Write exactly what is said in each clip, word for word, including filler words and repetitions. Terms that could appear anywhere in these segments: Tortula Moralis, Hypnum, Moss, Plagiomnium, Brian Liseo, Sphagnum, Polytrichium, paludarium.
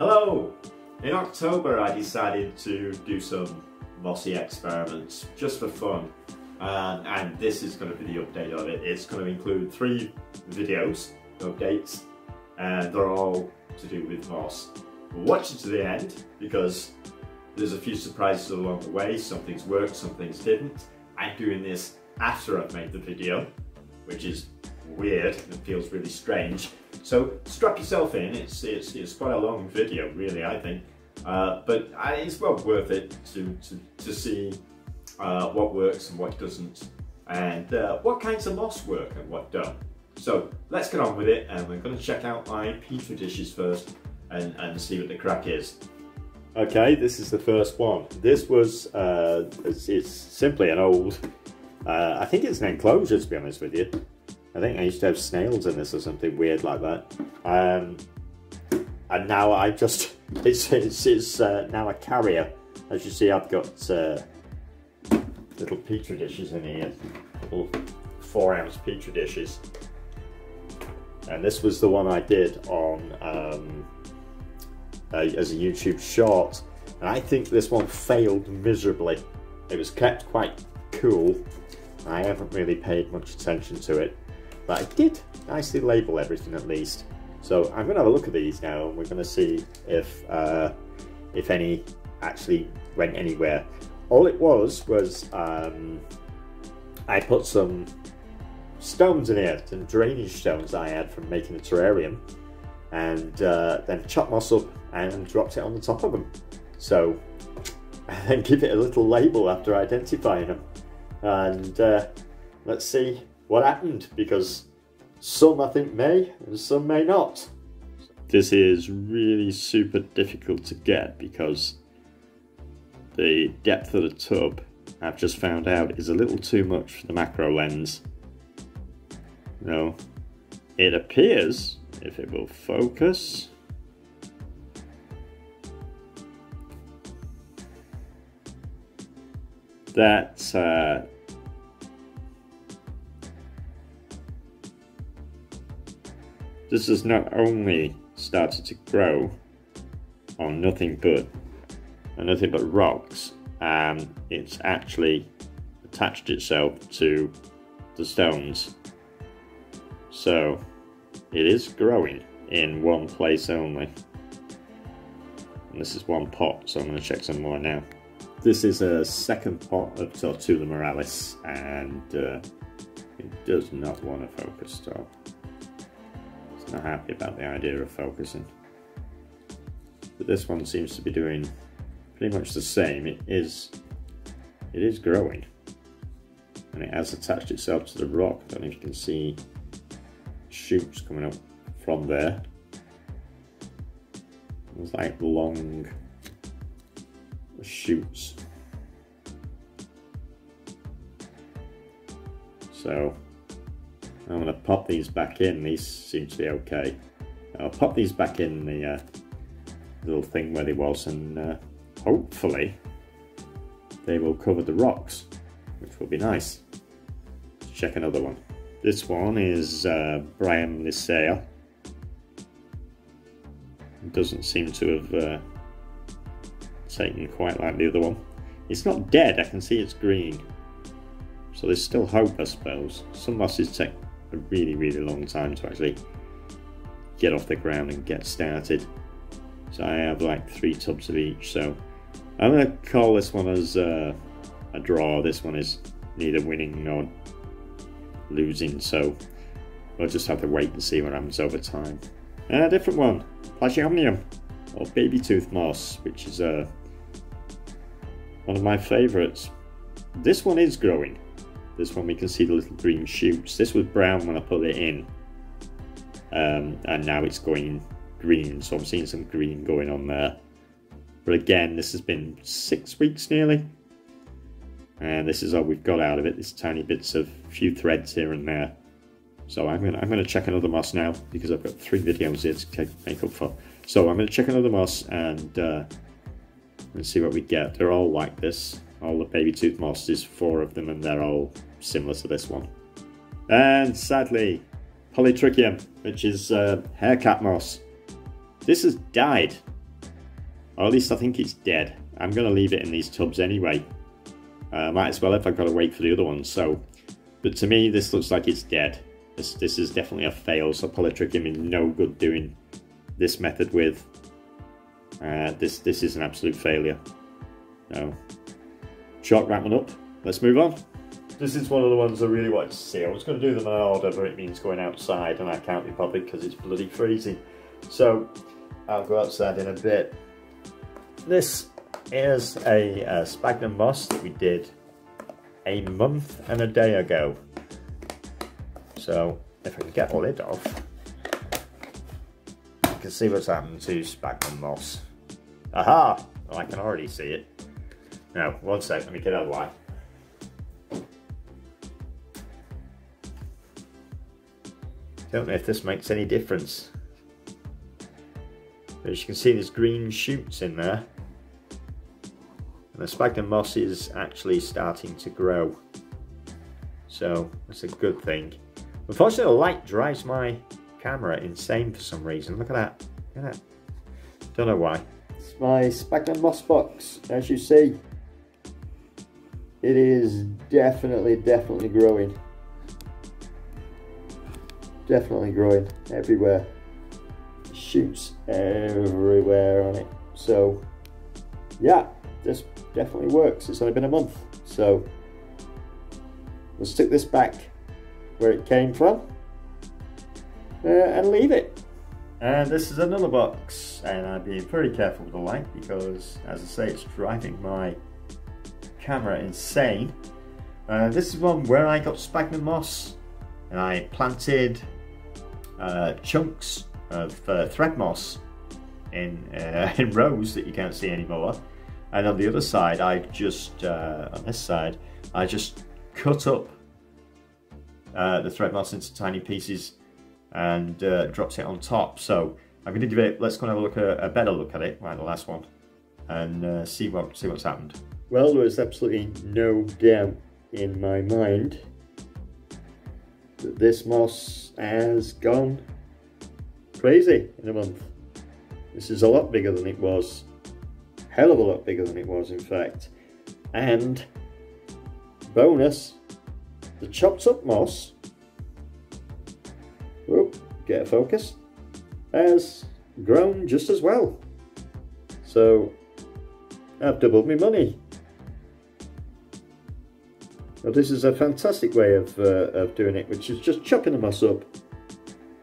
Hello! In October I decided to do some mossy experiments just for fun, um, and this is going to be the update of it. It's going to include three videos, updates, and they're all to do with moss. Watch it to the end because there's a few surprises along the way. Some things worked, some things didn't. I'm doing this after I've made the video, which is weird and feels really strange. So strap yourself in. It's it's, it's quite a long video, really, I think, uh, but I, it's well worth it to to, to see uh, what works and what doesn't, and uh, what kinds of moss work and what don't. So let's get on with it, and we're going to check out my petri dishes first and and see what the crack is. Okay, this is the first one. This was uh, it's, it's simply an old. Uh, I think it's an enclosure, to be honest with you. I think I used to have snails in this or something weird like that, um, and now I just it's it's, it's uh, now a carrier. As you see, I've got uh, little petri dishes in here, little four ounce petri dishes, and this was the one I did on um, uh, as a YouTube short, and I think this one failed miserably. It was kept quite cool. I haven't really paid much attention to it. But I did nicely label everything at least. So I'm going to have a look at these now, and we're going to see if uh, if any actually went anywhere. All it was was um, I put some stones in here, some drainage stones I had from making a terrarium, and uh, then chopped moss up and dropped it on the top of them. So and then give it a little label after identifying them, and uh, let's see what happened, because some I think may and some may not. This is really super difficult to get because the depth of the tub, I've just found out, is a little too much for the macro lens. No, it appears, if it will focus, that uh, this has not only started to grow on nothing but on nothing but rocks, um, it's actually attached itself to the stones. So it is growing in one place only. And this is one pot, so I'm going to check some more now. This is a second pot of Tortula Moralis, and uh, it does not want to focus at all. Not happy about the idea of focusing, but this one seems to be doing pretty much the same. It is, it is growing, and it has attached itself to the rock. I don't know if you can see shoots coming up from there. It's like long shoots. So I'm going to pop these back in. These seem to be okay. I'll pop these back in the uh, little thing where they was, and uh, hopefully they will cover the rocks, which will be nice. Let's check another one. This one is uh, Brian Liseo. It doesn't seem to have uh, taken quite like the other one. It's not dead, I can see it's green. So there's still hope, I suppose. Some mosses take a really, really long time to actually get off the ground and get started. So I have like three tubs of each, so I'm going to call this one as uh, a draw. This one is neither winning nor losing, so we'll just have to wait and see what happens over time. And a different one, Plagiomnium, or baby tooth moss, which is uh, one of my favourites. This one is growing. This one we can see the little green shoots. This was brown when I put it in, um, and now it's going green, so I'm seeing some green going on there. But again, this has been six weeks nearly, and this is all we've got out of it. This tiny bits of few threads here and there. So I'm gonna I'm gonna check another moss now, because I've got three videos here to make up for. So I'm gonna check another moss and uh, and see what we get. They're all like this. All the baby tooth moss, there's four of them, and they're all similar to this one. And sadly, Polytrichium, which is uh, haircat moss. This has died. Or at least I think it's dead. I'm going to leave it in these tubs anyway. Uh, might as well if I've got to wait for the other ones. So, but to me this looks like it's dead. This, this is definitely a fail, so Polytrichium is no good doing this method with. Uh, this this is an absolute failure. So, chalk that one up. Let's move on. This is one of the ones I really wanted to see. I was going to do them in order, but it means going outside, and I can't be bothered because it's bloody freezing. So, I'll go outside in a bit. This is a uh, sphagnum moss that we did a month and a day ago. So, if I can get the lid off, you can see what's happened to sphagnum moss. Aha! Well, I can already see it. Now, one sec, let me get out of the way. Don't know if this makes any difference. But as you can see, there's green shoots in there. And the sphagnum moss is actually starting to grow. So that's a good thing. Unfortunately, the light drives my camera insane for some reason. Look at that. Look at that. Don't know why. It's my sphagnum moss box, as you see. It is definitely, definitely growing. Definitely growing everywhere. Shoots everywhere on it. So yeah, this definitely works. It's only been a month, so we'll stick this back where it came from uh, and leave it. And this is another box, and I'd be pretty careful with the light because, as I say, it's driving my camera insane. Uh, this is one where I got sphagnum moss, and I planted uh, chunks of uh, thread moss in, uh, in rows that you can't see anymore. And on the other side, I just, uh, on this side, I just cut up uh, the thread moss into tiny pieces and uh, dropped it on top. So I'm going to give it, let's go and have a, look at, a better look at it, right, the last one, and uh, see, what, see what's happened. Well, there was absolutely no doubt in my mind that this moss has gone crazy in a month. This is a lot bigger than it was. Hell of a lot bigger than it was, in fact. And bonus, the chopped up moss, oh, get a focus, has grown just as well. So I've doubled my money. Now this is a fantastic way of, uh, of doing it, which is just chopping the moss up,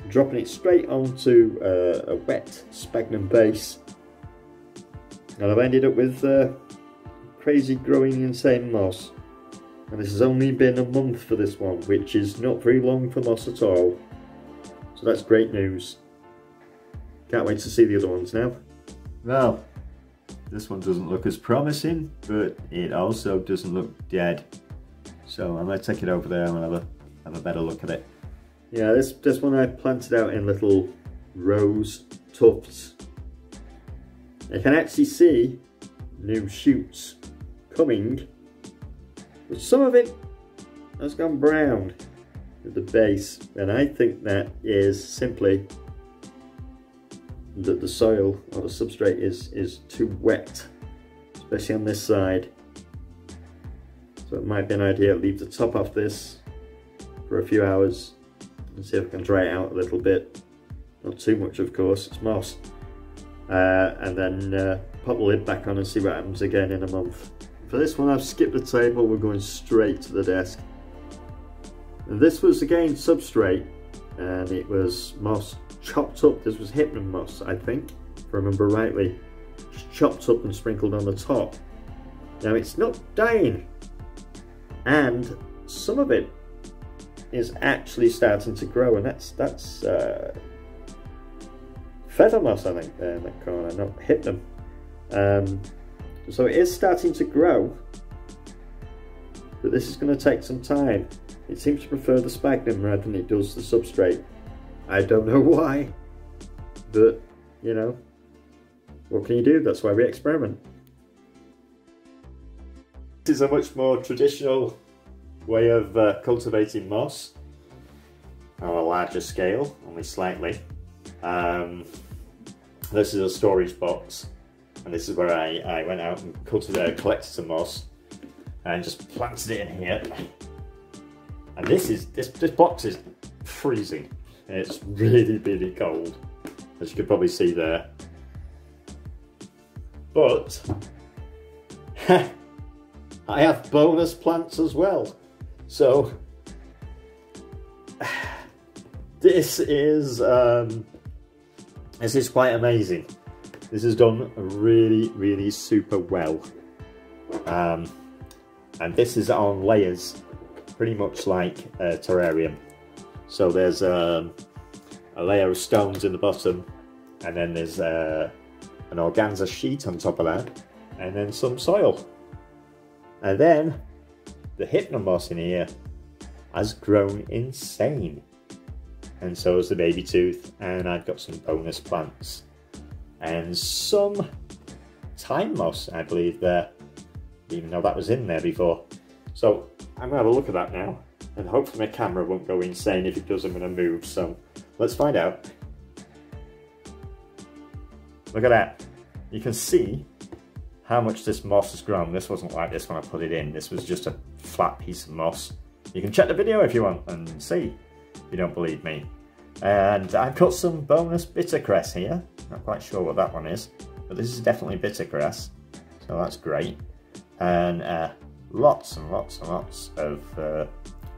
dropping it straight onto uh, a wet sphagnum base. And I've ended up with uh, crazy growing insane moss. And this has only been a month for this one, which is not very long for moss at all. So that's great news. Can't wait to see the other ones now. Well, this one doesn't look as promising, but it also doesn't look dead. So I'm going to take it over there and have a, have a better look at it. Yeah, this, this one I planted out in little rows, tufts. I can actually see new shoots coming, but some of it has gone brown at the base, and I think that is simply that the soil or the substrate is, is too wet, especially on this side. So it might be an idea to leave the top off this for a few hours and see if I can dry it out a little bit. Not too much, of course, it's moss. Uh, and then uh, pop the lid back on and see what happens again in a month. For this one I've skipped the table, we're going straight to the desk. And this was again substrate, and it was moss chopped up. This was hypnum moss, I think, if I remember rightly. Just chopped up and sprinkled on the top. Now it's not dying, and some of it is actually starting to grow, and that's that's uh, feather moss, I think, there in that corner, not hypnum. Um, so it is starting to grow, but this is going to take some time. It seems to prefer the sphagnum rather than it does the substrate. I don't know why, but you know, what can you do? That's why we experiment. This is a much more traditional way of uh, cultivating moss on a larger scale, only slightly. Um, This is a storage box. and this is where I, I went out and cultivated, collected some moss and just planted it in here. And this is this this box is freezing. It's really, really cold, as you can probably see there. But I have bonus plants as well. So this is um, this is quite amazing. This is done really, really super well. Um, and this is on layers, pretty much like a terrarium. So there's um, a layer of stones in the bottom, and then there's uh, an organza sheet on top of that, and then some soil. And then the hypnomoss in here has grown insane. And so is the baby tooth, and I've got some bonus plants. And some time moss, I believe, there, even though that was in there before. So I'm going to have a look at that now, and hopefully my camera won't go insane. If it does, I'm going to move, so let's find out. Look at that. You can see how much this moss has grown. This wasn't like this when I put it in. This was just a flat piece of moss. You can check the video if you want and see, if you don't believe me. And I've got some bonus bittercress here. Not quite sure what that one is, but this is definitely bittercress, so that's great. And uh, lots and lots and lots of uh,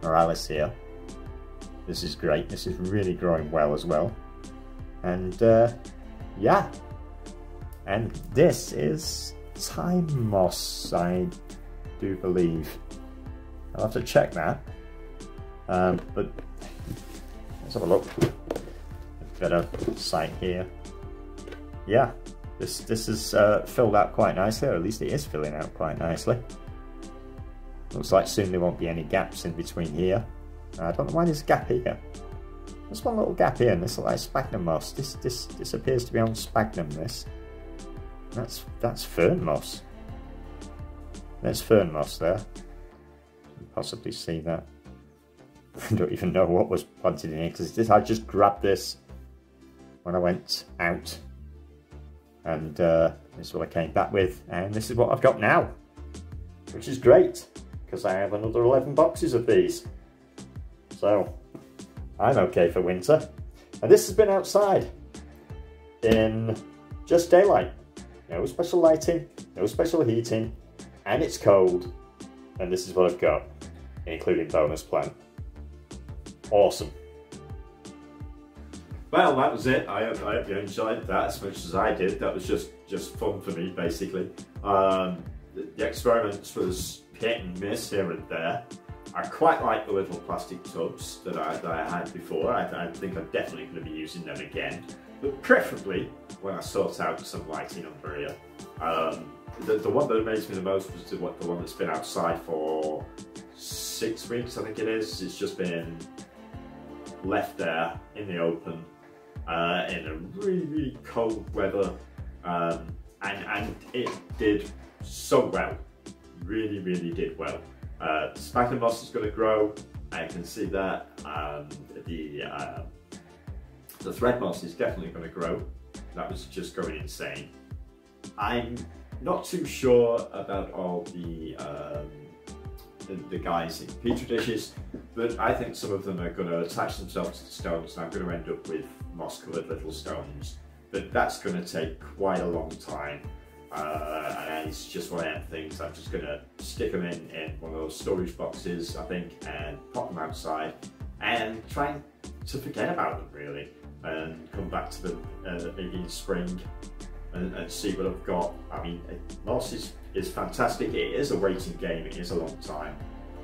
Moralis here. This is great. This is really growing well as well. And uh, yeah, and this is time moss, I do believe. I'll have to check that. Um, but let's have a look. A better sight here. Yeah, this this is uh, filled out quite nicely, or at least it is filling out quite nicely. Looks like soon there won't be any gaps in between here. I don't know why there's a gap here. There's one little gap here, and this looks like sphagnum moss. This this this appears to be on sphagnum. This that's that's fern moss. There's fern moss there. You can possibly see that. I don't even know what was planted in here, because I just grabbed this when I went out. And uh, this is what I came back with, and this is what I've got now, which is great, because I have another eleven boxes of these. So I'm okay for winter. And this has been outside in just daylight. No special lighting, no special heating, and it's cold. And this is what I've got, including bonus plant. Awesome. Well, that was it. I hope, I hope you enjoyed that as much as I did. That was just, just fun for me, basically. Um, the, the experiments was hit and miss here and there. I quite like the little plastic tubs that I, that I had before. I, I think I'm definitely going to be using them again, but preferably when I sort out some lighting under here. Um, the, the one that amazed me the most was the, the one that's been outside for six weeks, I think it is. It's just been left there in the open. Uh, in a really, really cold weather, um, and, and it did so well, really, really did well. Uh, sphagnum moss is going to grow, I can see that. Um, the uh, the thread moss is definitely going to grow. That was just going insane. I'm not too sure about all the, um, the, the guys in petri dishes, but I think some of them are going to attach themselves to the stones, and I'm going to end up with moss coloured little stones, but that's going to take quite a long time, uh, and it's just one of them things. I'm just going to stick them in, in one of those storage boxes, I think, and pop them outside and try to forget about them really, and come back to them uh, maybe in spring and, and see what I've got. I mean, moss is, is fantastic. It is a waiting game, it is a long time,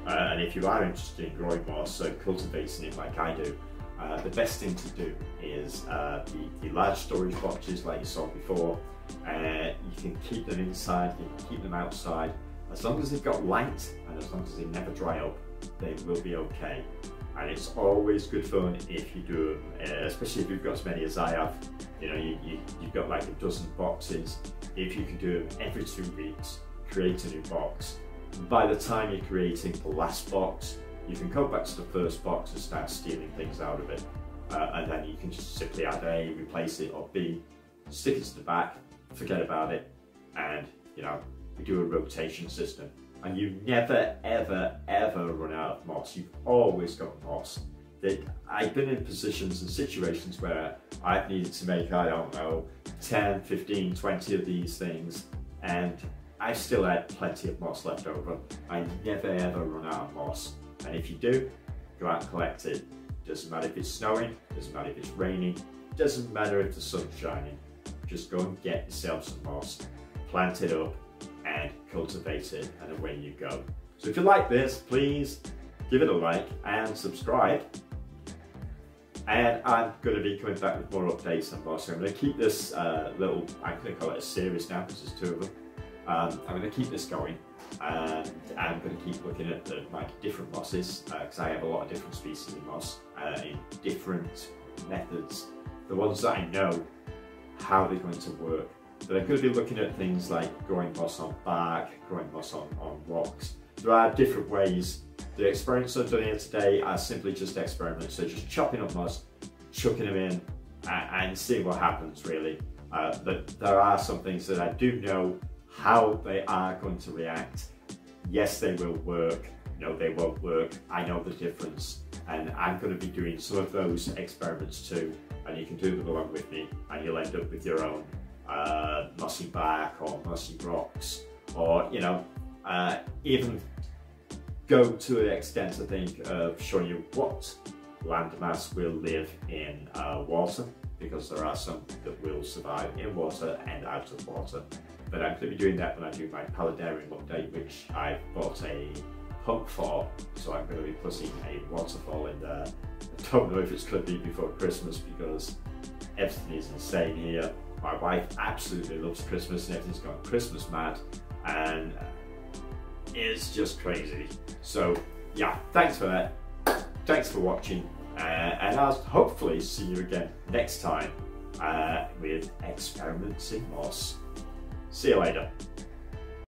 uh, and if you are interested in growing moss and cultivating it like I do, Uh, the best thing to do is uh, the, the large storage boxes like you saw before. Uh, you can keep them inside, you can keep them outside. As long as they've got light and as long as they never dry up, they will be okay. And it's always good fun if you do them, uh, especially if you've got as many as I have. You know, you, you, you've got like a dozen boxes. If you can do them every two weeks, create a new box. And by the time you're creating the last box, you can go back to the first box and start stealing things out of it, uh, and then you can just simply add A, replace it, or B, stick it to the back, forget about it, and, you know, we do a rotation system. And you never, ever, ever run out of moss. You've always got moss. That I've been in positions and situations where I've needed to make, I don't know, ten, fifteen, twenty of these things, and I still had plenty of moss left over. I never ever run out of moss. And if you do, go out and collect it. Doesn't matter if it's snowing, doesn't matter if it's raining, doesn't matter if the sun's shining. Just go and get yourself some moss, plant it up, and cultivate it, and away you go. So if you like this, please give it a like and subscribe. And I'm going to be coming back with more updates on moss. I'm going to keep this uh, little, I'm going to call it a series now because there's two of them. Um, I'm going to keep this going, and I'm going to keep looking at the, like, different mosses, because uh, I have a lot of different species of moss uh, in different methods. The ones that I know, how they're going to work. But I'm going to be looking at things like growing moss on bark, growing moss on, on rocks. There are different ways. The experiments I've done here today are simply just experiments, so just chopping up moss, chucking them in, and, and seeing what happens really. Uh, but there are some things that I do know how they are going to react. Yes, they will work. No, they won't work. I know the difference, and I'm going to be doing some of those experiments too, and you can do them along with me, and you'll end up with your own uh, mossy bark or mossy rocks, or, you know, uh, even go to an extent, I think, of showing you what landmass will live in uh, water, because there are some that will survive in water and out of water. But I'm going to be doing that when I do my paludarium update, which I've bought a pump for, so I'm going to be putting a waterfall in there. I don't know if it's going to be before Christmas, because everything is insane here. My wife absolutely loves Christmas, and everything's gone Christmas mad, and it's just crazy. So yeah, thanks for that, thanks for watching, uh, and I'll hopefully see you again next time uh, with experiments in moss. See you later.